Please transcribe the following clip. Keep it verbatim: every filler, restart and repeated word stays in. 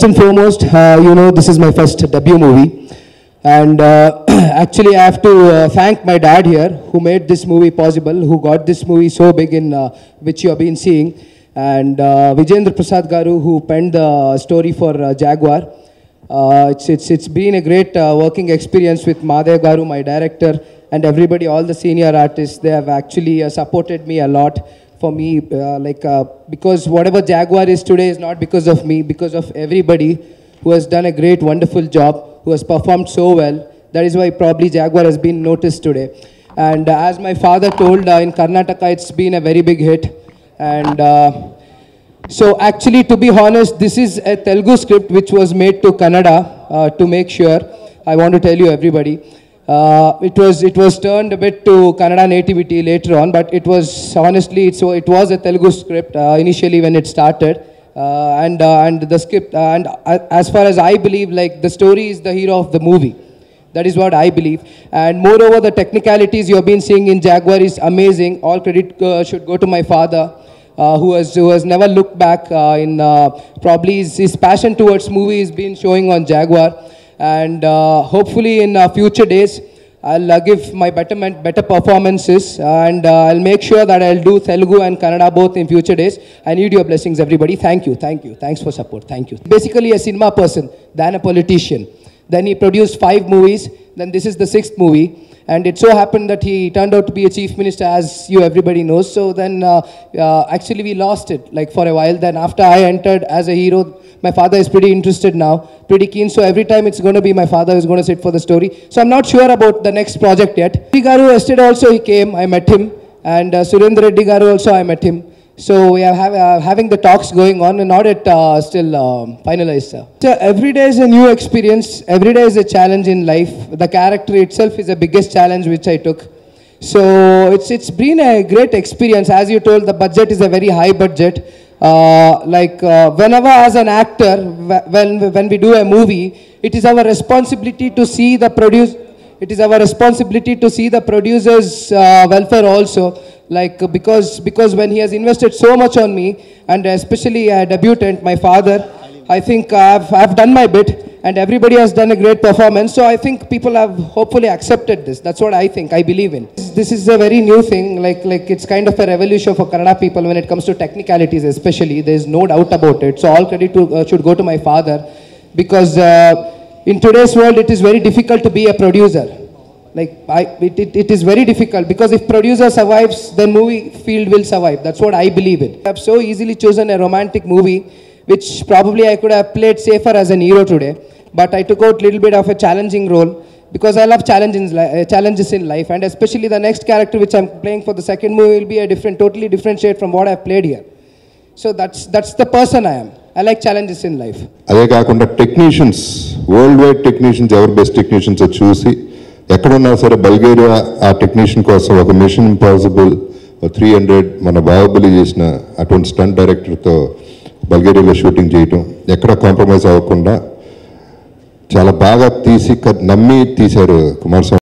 first and foremost, uh, you know, this is my first debut movie. And uh, actually, I have to uh, thank my dad here, who made this movie possible, who got this movie so big in uh, which you have been seeing. And uh, Vijayendra Prasad Garu, who penned the story for uh, Jaguar. Uh, it's, it's, it's been a great uh, working experience with Madhya Garu, my director, and everybody, all the senior artists. They have actually uh, supported me a lot. For me, uh, like, uh, because whatever Jaguar is today is not because of me, because of everybody who has done a great, wonderful job, who has performed so well. That is why probably Jaguar has been noticed today. And uh, as my father told, uh, in Karnataka, it's been a very big hit. And uh, so actually, to be honest, this is a Telugu script which was made to Kannada uh, to make sure. I want to tell you, everybody. Uh, it was it was turned a bit to Kannada nativity later on, but it was honestly so it was a Telugu script uh, initially when it started, uh, and uh, and the script uh, and uh, as far as I believe, like, the story is the hero of the movie. That is what I believe, and moreover, the technicalities you have been seeing in Jaguar is amazing. All credit uh, should go to my father, uh, who has who has never looked back uh, in uh, probably his, his passion towards movie has been showing on Jaguar. And uh, hopefully in uh, future days, I'll uh, give my betterment, better performances, uh, and uh, I'll make sure that I'll do Telugu and Kannada both in future days. I need your blessings, everybody. Thank you, thank you. Thanks for support, thank you. Basically a cinema person, then a politician. Then he produced five movies, then this is the sixth movie. And it so happened that he turned out to be a chief minister, as you everybody knows. So then uh, uh, actually we lost it, like, for a while. Then after I entered as a hero, my father is pretty interested now, pretty keen. So every time it's going to be my father who's going to sit for the story. So I'm not sure about the next project yet. Reddhigaru yesterday also he came, I met him. And uh, Surendra Reddy Garu also I met him. So we are have, uh, having the talks going on and not at uh, still um, finalized, sir. So every day is a new experience. Every day is a challenge in life. The character itself is the biggest challenge which I took. So it's it's been a great experience. As you told, the budget is a very high budget. Uh, like uh, whenever as an actor, when when we do a movie, it is our responsibility to see the produce. It is our responsibility to see the producer's uh, welfare also. Like, because because when he has invested so much on me, and especially a debutant, my father, I think I've, I've done my bit, and everybody has done a great performance. So I think people have hopefully accepted this. That's what I think, I believe in. This is a very new thing, like, like it's kind of a revolution for Kannada people when it comes to technicalities especially. There's no doubt about it. So all credit to, uh, should go to my father, because uh, in today's world, it is very difficult to be a producer. Like, I, it, it, it is very difficult, because if producer survives, then movie field will survive. That's what I believe in. I have so easily chosen a romantic movie, which probably I could have played safer as an hero today. But I took out a little bit of a challenging role, because I love challenges, uh, challenges in life. And especially the next character which I'm playing for the second movie will be a different, totally different shade from what I've played here. So that's, that's the person I am. I like challenges in life. Technicians, worldwide technicians, our best technicians are choosing. ఎక్కడున్నా సరే బల్గేరియా ఆ technician కోసం ఒక machine impossible three hundred మన బాహుబలి చేసిన అటువంటి stunt డైరెక్టర్తో బల్గేరియాలో shooting చేయటం ఎక్కడ కాంప్రమైజ్ అవ్వకుండా చాలా బాగా తీసి నమ్మి తీశారు కుమార్.